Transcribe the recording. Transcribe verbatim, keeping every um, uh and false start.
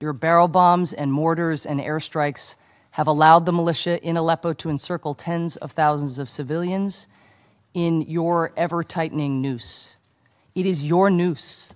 Your barrel bombs and mortars and airstrikes have allowed the militia in Aleppo to encircle tens of thousands of civilians in your ever-tightening noose. It is your noose